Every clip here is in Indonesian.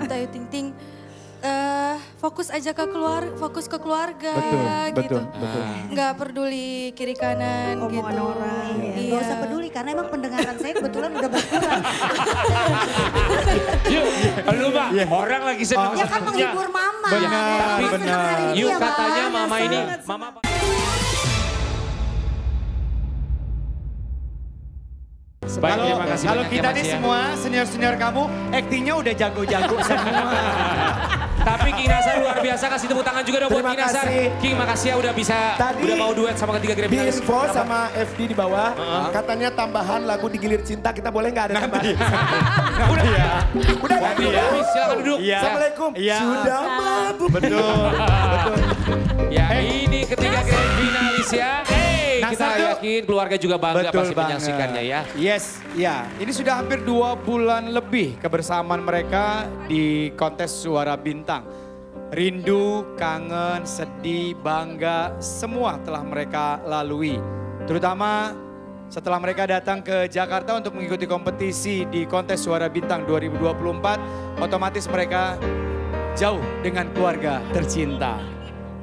buat Ayu Ting Ting fokus aja fokus ke keluarga, betul, gitu. Nggak peduli kiri kanan, omongan gitu. Orang. Iya. Gak usah peduli karena emang pendengaran saya kebetulan udah berkurang. Yuk, kalau Mbak, orang lagi senang. Ya kan menghibur mama. Benar. Yuk katanya mama ini, mama. Kalau kita nih semua senior-senior kamu, aktingnya udah jago-jago semua. Tapi King Nassar luar biasa, kasih tepuk tangan juga dong buat King Nassar. King, makasih ya udah bisa, tadi udah mau duet sama ketiga Grammy. Di info sama FD di bawah, katanya tambahan lagu Digilir Cinta, kita boleh nggak ada tambahan? Udah ya. Udah kan duduk. Silahkan duduk. Assalamualaikum. Sudah mati. Betul. Ya ini ketiga Grammy finalis ya. Kita yakin keluarga juga bangga pasti menyaksikannya ya. Yes, ya. Ini sudah hampir 2 bulan lebih kebersamaan mereka di kontes Suara Bintang. Rindu, kangen, sedih, bangga, semua telah mereka lalui. Terutama setelah mereka datang ke Jakarta untuk mengikuti kompetisi di kontes Suara Bintang 2024, otomatis mereka jauh dengan keluarga tercinta.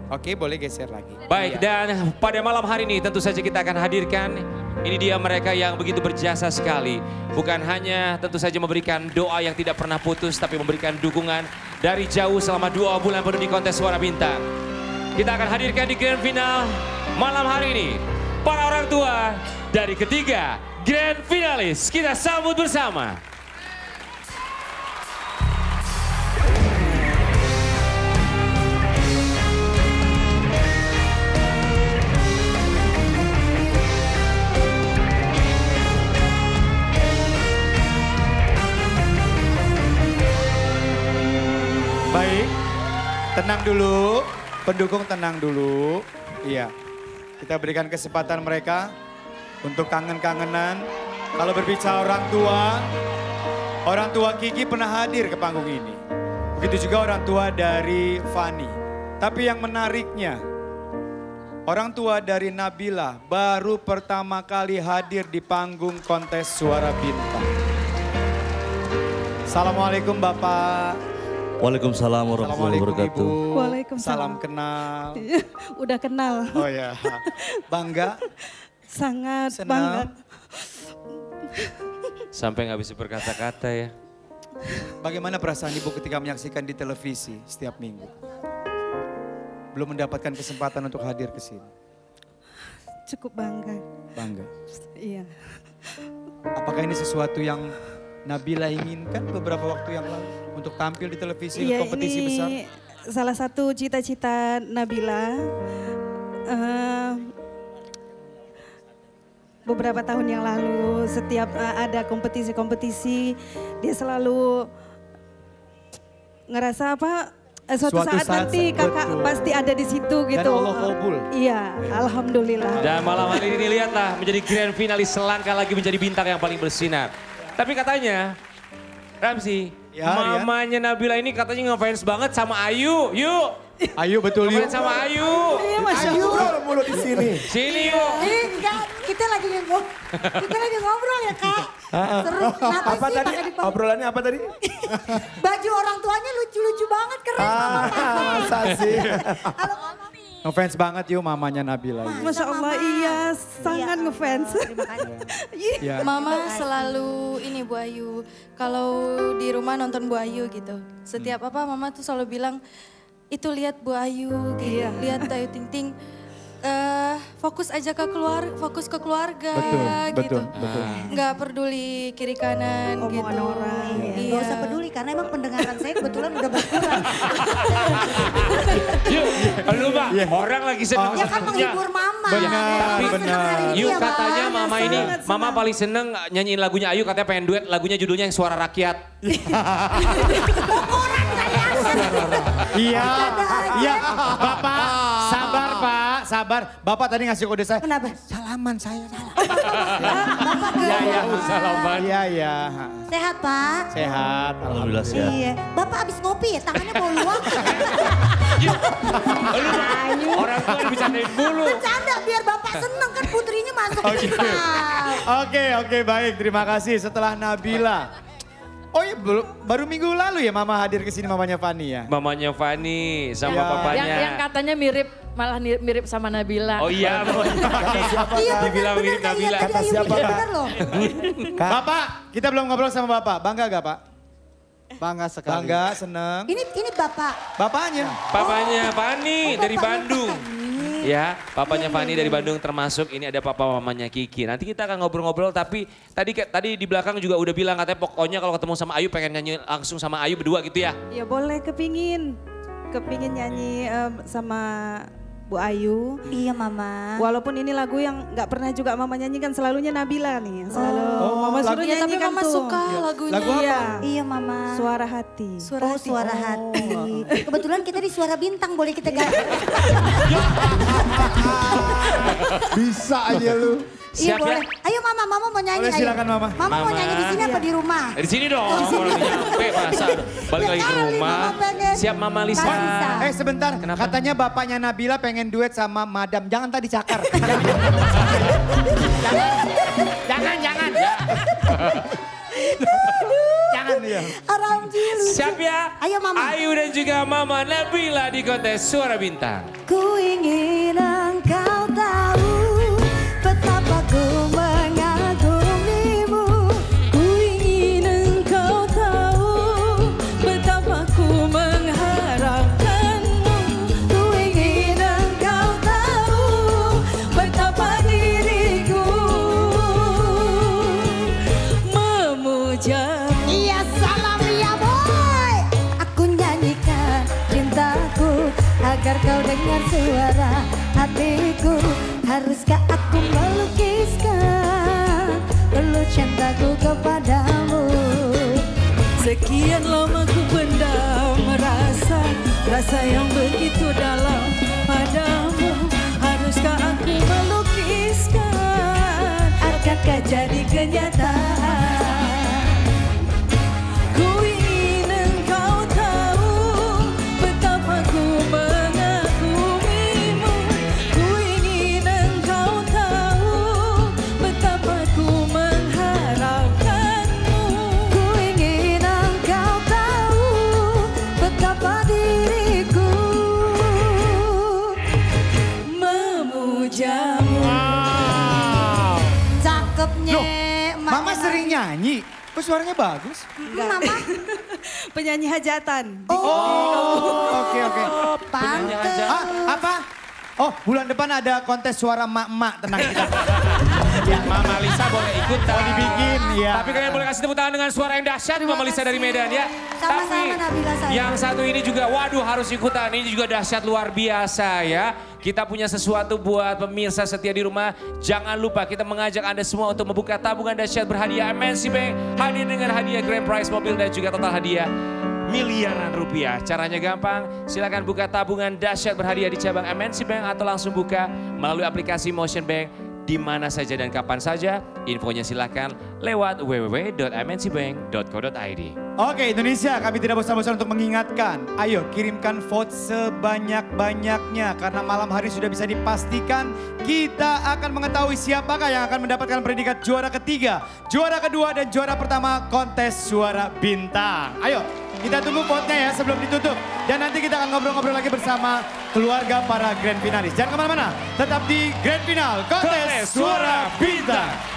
Oke, boleh geser lagi. Baik, dan pada malam hari ini tentu saja kita akan hadirkan, ini dia mereka yang begitu berjasa sekali. Bukan hanya tentu saja memberikan doa yang tidak pernah putus, tapi memberikan dukungan dari jauh selama 2 bulan penuh di kontes Suara Bintang. Kita akan hadirkan di grand final malam hari ini, para orang tua dari ketiga grand finalis. Kita sambut bersama. Baik, tenang dulu, pendukung tenang dulu, iya. Kita berikan kesempatan mereka untuk kangen-kangenan. Kalau berbicara orang tua Kiki pernah hadir ke panggung ini. Begitu juga orang tua dari Vanny. Tapi yang menariknya, orang tua dari Nabila baru pertama kali hadir di panggung kontes Suara Bintang. Assalamualaikum Bapak. Waalaikumsalam warahmatullahi wabarakatuh. Waalaikumsalam. Salam kenal. Udah kenal. Oh ya. Bangga? Sangat senang. Bangga. Sampai nggak bisa berkata-kata ya. Bagaimana perasaan Ibu ketika menyaksikan di televisi setiap minggu? Belum mendapatkan kesempatan untuk hadir ke sini. Cukup bangga. Bangga? Iya. Apakah ini sesuatu yang Nabila inginkan beberapa waktu yang lalu untuk tampil di televisi ya, kompetisi ini besar? Salah satu cita-cita Nabila beberapa tahun yang lalu setiap ada kompetisi-kompetisi dia selalu ngerasa apa suatu saat nanti kakak pasti ada di situ gitu. Dan Allah kabul. Iya, alhamdulillah. Dan malam hari ini lihatlah menjadi grand finalis, selangkah lagi menjadi bintang yang paling bersinar. Tapi katanya, Ramzi, ya, mamanya Nabila ini katanya ngefans banget sama Ayu. Yuk. Ayu betul yuk. Ngefans sama Ayu. Iya, Ayu bro mulu di sini. Sini yuk. Enggak, kita lagi ngobrol ya Kak. Seru, apa sih, tadi? Obrolannya apa tadi? Baju orang tuanya lucu-lucu banget, keren. Sasi. Ngefans banget yuk mamanya Nabila. Masya Allah, iya sangat ngefans. Terima kasih. Ya. Mama selalu ini Bu Ayu, kalau di rumah nonton Bu Ayu gitu. Setiap apa mama tuh selalu bilang, itu lihat Bu Ayu, gitu. Iya. Lihat Ayu Ting Ting. Fokus aja ke keluarga, gitu. Nggak peduli kiri kanan, omongan orang. Iya. Gak usah peduli karena emang pendengaran saya kebetulan udah berkurang. Yuk, aduh Mbak, orang lagi seneng. Ya kan menghibur mama. Benar. Yuk katanya mama ini, mama paling seneng nyanyiin lagunya Ayu, katanya pengen duet lagunya judulnya yang Suara Rakyat. Orang saya Iya, Bapak sabar Pak. Sabar, Bapak tadi ngasih kode saya. Kenapa? Salaman saya. Bapak ke? Iya, salaman. Iya. Sehat Pak? Sehat, alhamdulillah sehat. Iya. Bapak abis ngopi ya, tangannya mau luak. Orang tua dibicandain dulu. Bercanda biar Bapak seneng kan putrinya masuk. Oke, baik. Terima kasih. Setelah Nabila. Oh iya, baru minggu lalu ya Mama hadir ke sini, mamanya Vanny ya? Mamanya Vanny sama ya, papanya. Yang katanya mirip, malah mirip sama Nabila. Oh iya, kata siapa? Iya, dibilang mirip Nabila. Kata siapa, Pak? Bapak, kita belum ngobrol sama Bapak. Bangga gak, Pak? Bangga sekali. Bangga, seneng. Ini Bapak? Bapaknya. Bapaknya Vanny dari Bandung. Ya, papanya Vanny dari Bandung, termasuk ini ada papa mamanya Kiki. Nanti kita akan ngobrol-ngobrol, tapi tadi di belakang juga udah bilang katanya pokoknya kalau ketemu sama Ayu pengen nyanyi langsung sama Ayu berdua gitu ya. Ya boleh, kepingin nyanyi sama Bu Ayu. Iya Mama. Walaupun ini lagu yang gak pernah juga Mama nyanyikan, selalunya Nabila nih. Selalu Mama suruh nyanyikan tapi Mama tuh. Suka lagunya. Lagu apa? Iya. Iya Mama. Suara Hati. Suara Hati. Suara Hati. Kebetulan kita di Suara Bintang, boleh kita ganti. Bisa aja lu. Iya boleh. Ayo Mama mau nyanyi. Boleh, silakan Mama. Mama mau nyanyi di sini apa di rumah? Di sini dong. Balik lagi ke rumah. Siap Mama Lisa. Sebentar. Kenapa? Katanya bapaknya Nabila pengen duet sama Madam. Jangan tadi cakar. Jangan. Jangan ya. Siap ya. Ayo Mama. Ayu dan juga Mama Nabila di kontes Suara Bintang. Ku ingin engkau tahu. Betapa ku mengagumimu, ku ingin engkau tahu betapa ku mengharapkanmu, ku ingin engkau tahu betapa diriku memuja. Iya salam ya boy, aku nyanyikan cintaku agar kau dengar suara hatiku. Haruskah aku melukiskan peluk cintaku kepadamu? Sekian lama ku pendam rasa yang begitu dalam padamu. Haruskah aku melukiskan? Akankah jadi kenyataan? Nyanyi, kok suaranya bagus? Mama, penyanyi hajatan. Oke. Pantes. Apa? Oh, bulan depan ada kontes suara emak-emak, tenang kita. Ya, Mama Lisa boleh ikut, mau dibikin ya. Tapi kalian boleh kasih tepuk tangan dengan suara yang dahsyat Mama Lisa dari Medan ya. Tapi yang satu ini juga, waduh harus ikutan, ini juga dahsyat luar biasa ya. Kita punya sesuatu buat pemirsa setia di rumah. Jangan lupa kita mengajak Anda semua untuk membuka tabungan dahsyat berhadiah MNC Bank. Hadir dengan hadiah grand prize mobil dan juga total hadiah miliaran rupiah. Caranya gampang, silakan buka tabungan dahsyat berhadiah di cabang MNC Bank atau langsung buka melalui aplikasi Motion Bank di mana saja dan kapan saja. Infonya silakan lewat www.mncbank.co.id. Oke Indonesia, kami tidak bosan-bosan untuk mengingatkan. Ayo kirimkan vote sebanyak-banyaknya karena malam hari sudah bisa dipastikan kita akan mengetahui siapakah yang akan mendapatkan predikat juara ketiga, juara kedua dan juara pertama kontes Suara Bintang. Ayo kita tunggu vote-nya ya sebelum ditutup. Dan nanti kita akan ngobrol-ngobrol lagi bersama keluarga para grand finalis. Jangan kemana-mana, tetap di grand final kontes Suara Bintang.